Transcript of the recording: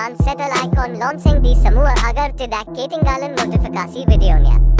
dance, settle icon, launching the Samua agar tidak ketinggalan notifikasi videonya.